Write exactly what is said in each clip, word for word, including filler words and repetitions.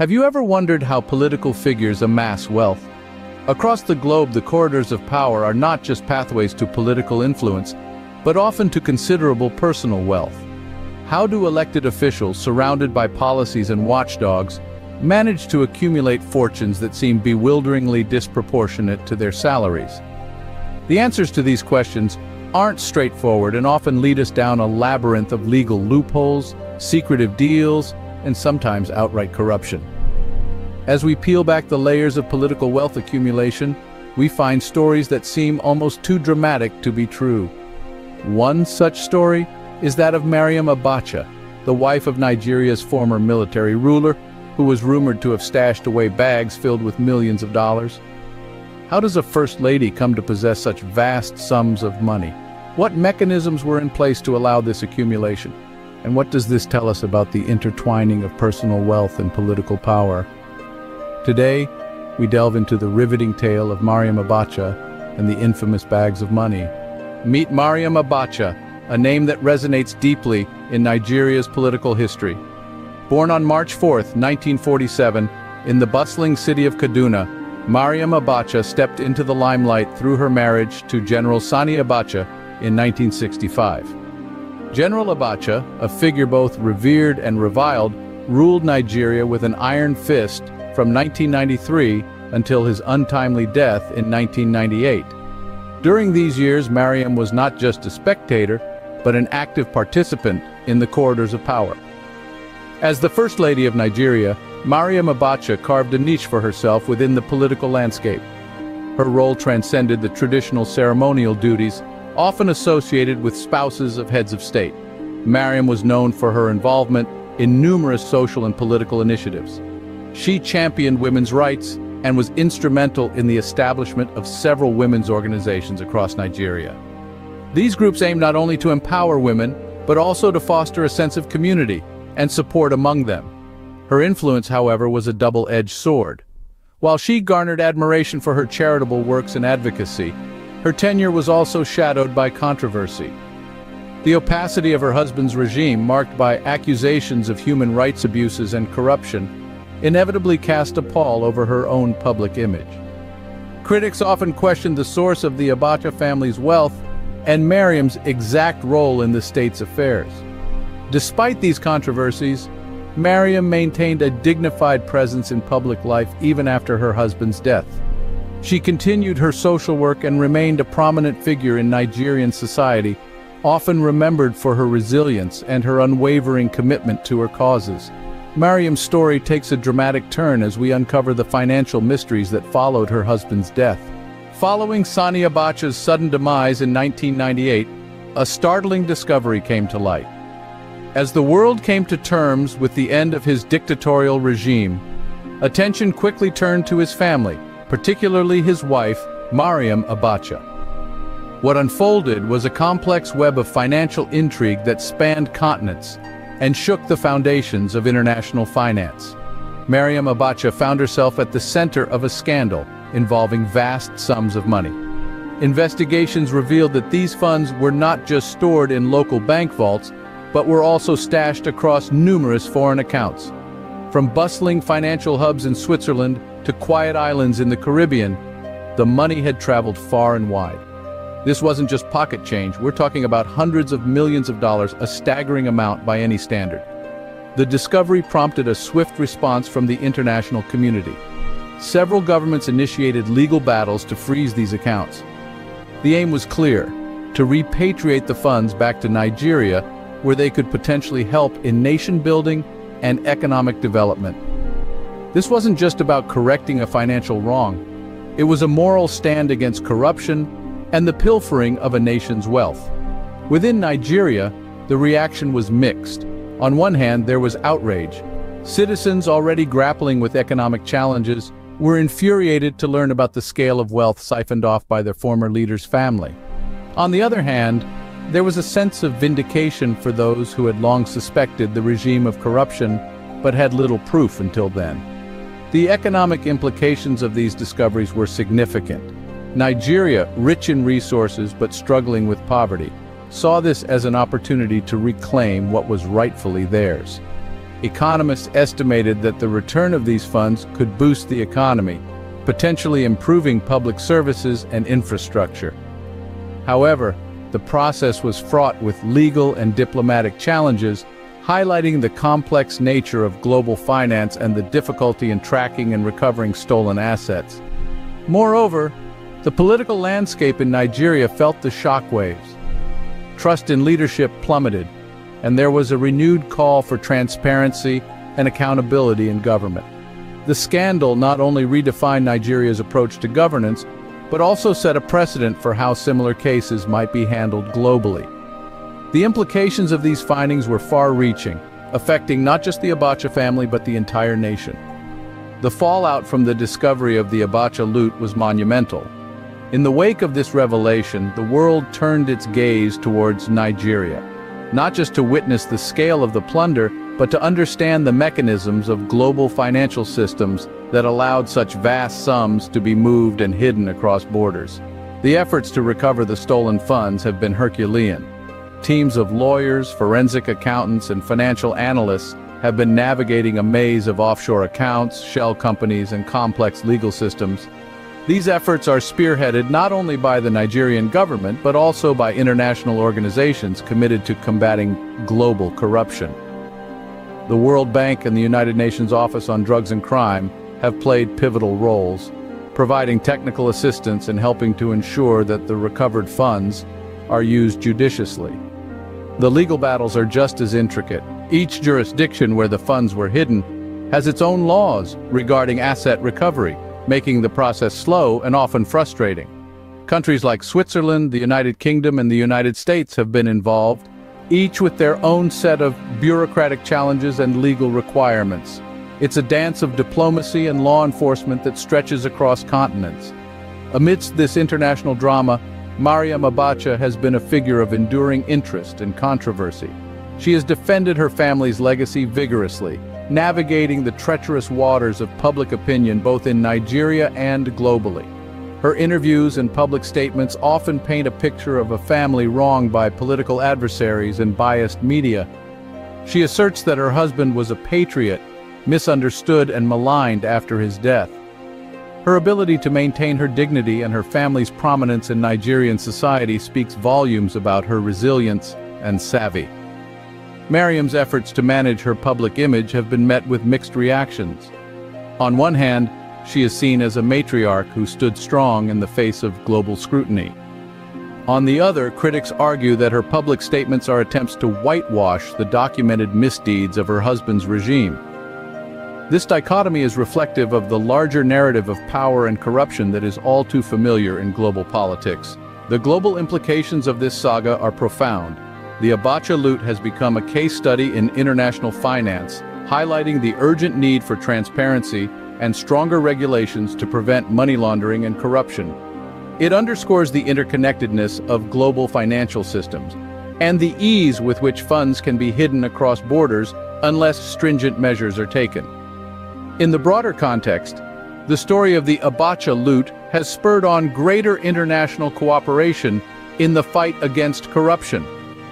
Have you ever wondered how political figures amass wealth? Across the globe, the corridors of power are not just pathways to political influence, but often to considerable personal wealth. How do elected officials, surrounded by policies and watchdogs, manage to accumulate fortunes that seem bewilderingly disproportionate to their salaries? The answers to these questions aren't straightforward and often lead us down a labyrinth of legal loopholes, secretive deals, and sometimes outright corruption. As we peel back the layers of political wealth accumulation, we find stories that seem almost too dramatic to be true. One such story is that of Mariam Abacha, the wife of Nigeria's former military ruler, who was rumored to have stashed away bags filled with millions of dollars. How does a first lady come to possess such vast sums of money? What mechanisms were in place to allow this accumulation? And what does this tell us about the intertwining of personal wealth and political power? Today, we delve into the riveting tale of Mariam Abacha and the infamous bags of money. Meet Mariam Abacha, a name that resonates deeply in Nigeria's political history. Born on March fourth, nineteen forty-seven, in the bustling city of Kaduna, Mariam Abacha stepped into the limelight through her marriage to General Sani Abacha in nineteen sixty-five. General Abacha, a figure both revered and reviled, ruled Nigeria with an iron fist from nineteen ninety-three until his untimely death in nineteen ninety-eight. During these years, Mariam was not just a spectator, but an active participant in the corridors of power. As the First Lady of Nigeria, Mariam Abacha carved a niche for herself within the political landscape. Her role transcended the traditional ceremonial duties often associated with spouses of heads of state. Mariam was known for her involvement in numerous social and political initiatives. She championed women's rights and was instrumental in the establishment of several women's organizations across Nigeria. These groups aim not only to empower women, but also to foster a sense of community and support among them. Her influence, however, was a double-edged sword. While she garnered admiration for her charitable works and advocacy, her tenure was also shadowed by controversy. The opacity of her husband's regime, marked by accusations of human rights abuses and corruption, inevitably cast a pall over her own public image. Critics often questioned the source of the Abacha family's wealth and Mariam's exact role in the state's affairs. Despite these controversies, Mariam maintained a dignified presence in public life even after her husband's death. She continued her social work and remained a prominent figure in Nigerian society, often remembered for her resilience and her unwavering commitment to her causes. Mariam's story takes a dramatic turn as we uncover the financial mysteries that followed her husband's death. Following Sani Abacha's sudden demise in nineteen ninety-eight, a startling discovery came to light. As the world came to terms with the end of his dictatorial regime, attention quickly turned to his family, particularly his wife, Mariam Abacha. What unfolded was a complex web of financial intrigue that spanned continents and shook the foundations of international finance. Mariam Abacha found herself at the center of a scandal involving vast sums of money. Investigations revealed that these funds were not just stored in local bank vaults, but were also stashed across numerous foreign accounts. From bustling financial hubs in Switzerland to quiet islands in the Caribbean, the money had traveled far and wide. This wasn't just pocket change, we're talking about hundreds of millions of dollars, a staggering amount by any standard. The discovery prompted a swift response from the international community. Several governments initiated legal battles to freeze these accounts. The aim was clear: to repatriate the funds back to Nigeria, where they could potentially help in nation building and economic development. This wasn't just about correcting a financial wrong. It was a moral stand against corruption and the pilfering of a nation's wealth. Within Nigeria, the reaction was mixed. On one hand, there was outrage. Citizens already grappling with economic challenges were infuriated to learn about the scale of wealth siphoned off by their former leader's family. On the other hand, there was a sense of vindication for those who had long suspected the regime of corruption, but had little proof until then. The economic implications of these discoveries were significant. Nigeria, rich in resources but struggling with poverty, saw this as an opportunity to reclaim what was rightfully theirs. economists estimated that the return of these funds could boost the economy, potentially improving public services and infrastructure. However, the process was fraught with legal and diplomatic challenges, highlighting the complex nature of global finance and the difficulty in tracking and recovering stolen assets. Moreover, the political landscape in Nigeria felt the shockwaves. Trust in leadership plummeted, and there was a renewed call for transparency and accountability in government. The scandal not only redefined Nigeria's approach to governance, but also set a precedent for how similar cases might be handled globally. The implications of these findings were far-reaching, affecting not just the Abacha family but the entire nation. The fallout from the discovery of the Abacha loot was monumental. In the wake of this revelation, the world turned its gaze towards Nigeria, not just to witness the scale of the plunder, but to understand the mechanisms of global financial systems that allowed such vast sums to be moved and hidden across borders. The efforts to recover the stolen funds have been Herculean. Teams of lawyers, forensic accountants, and financial analysts have been navigating a maze of offshore accounts, shell companies, and complex legal systems. These efforts are spearheaded not only by the Nigerian government, but also by international organizations committed to combating global corruption. The World Bank and the United Nations Office on Drugs and Crime have played pivotal roles, providing technical assistance and helping to ensure that the recovered funds are used judiciously. The legal battles are just as intricate. Each jurisdiction where the funds were hidden has its own laws regarding asset recovery, making the process slow and often frustrating. Countries like Switzerland, the United Kingdom, and the United States have been involved, each with their own set of bureaucratic challenges and legal requirements. It's a dance of diplomacy and law enforcement that stretches across continents. Amidst this international drama, Mariam Abacha has been a figure of enduring interest and controversy. She has defended her family's legacy vigorously, navigating the treacherous waters of public opinion both in Nigeria and globally. Her interviews and public statements often paint a picture of a family wronged by political adversaries and biased media. She asserts that her husband was a patriot, misunderstood and maligned after his death. Her ability to maintain her dignity and her family's prominence in Nigerian society speaks volumes about her resilience and savvy. Mariam's efforts to manage her public image have been met with mixed reactions. On one hand, she is seen as a matriarch who stood strong in the face of global scrutiny. On the other, critics argue that her public statements are attempts to whitewash the documented misdeeds of her husband's regime. This dichotomy is reflective of the larger narrative of power and corruption that is all too familiar in global politics. The global implications of this saga are profound. The Abacha loot has become a case study in international finance, highlighting the urgent need for transparency and stronger regulations to prevent money laundering and corruption. It underscores the interconnectedness of global financial systems and the ease with which funds can be hidden across borders unless stringent measures are taken. In the broader context, the story of the Abacha loot has spurred on greater international cooperation in the fight against corruption.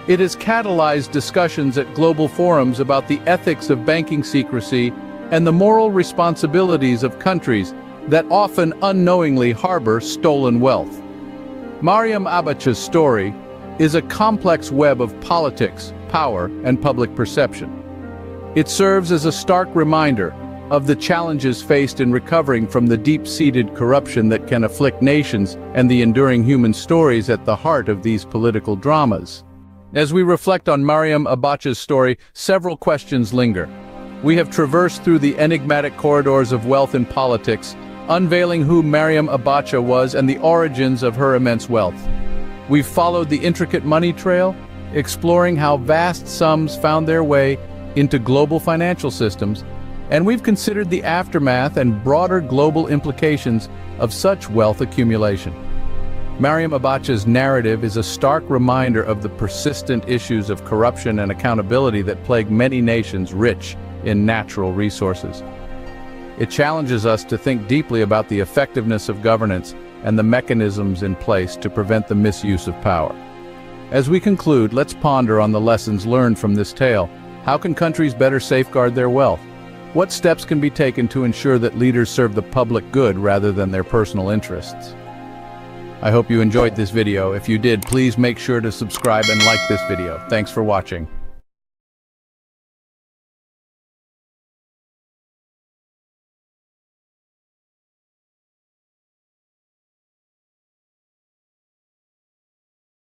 It has catalyzed discussions at global forums about the ethics of banking secrecy and the moral responsibilities of countries that often unknowingly harbor stolen wealth. Mariam Abacha's story is a complex web of politics, power, and public perception. It serves as a stark reminder of the challenges faced in recovering from the deep-seated corruption that can afflict nations and the enduring human stories at the heart of these political dramas. As we reflect on Mariam Abacha's story, several questions linger. We have traversed through the enigmatic corridors of wealth and politics, unveiling who Mariam Abacha was and the origins of her immense wealth. We've followed the intricate money trail, exploring how vast sums found their way into global financial systems, and we've considered the aftermath and broader global implications of such wealth accumulation. Mariam Abacha's narrative is a stark reminder of the persistent issues of corruption and accountability that plague many nations rich in natural resources. It challenges us to think deeply about the effectiveness of governance and the mechanisms in place to prevent the misuse of power. As we conclude, let's ponder on the lessons learned from this tale. How can countries better safeguard their wealth? What steps can be taken to ensure that leaders serve the public good rather than their personal interests? I hope you enjoyed this video. If you did, please make sure to subscribe and like this video. Thanks for watching.